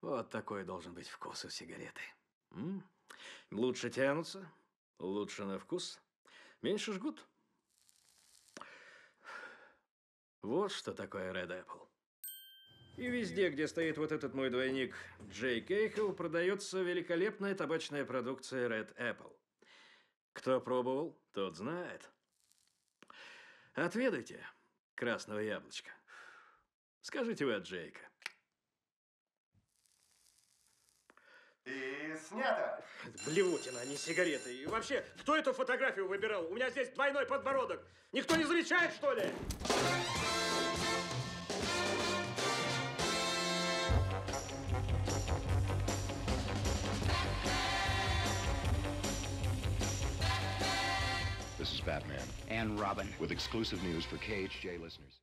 Вот такой должен быть вкус у сигареты. Лучше тянутся, лучше на вкус, меньше жгут. Вот что такое Red Apple. И везде, где стоит вот этот мой двойник Джейк Кэхилл, продается великолепная табачная продукция Red Apple. Кто пробовал, тот знает. Отведайте красного яблочка. Скажите вы от Джейка. И снято. Блевотина, а не сигареты. И вообще, кто эту фотографию выбирал? У меня здесь двойной подбородок. Никто не замечает, что ли? This is Batman and Robin with exclusive news for KHJ listeners.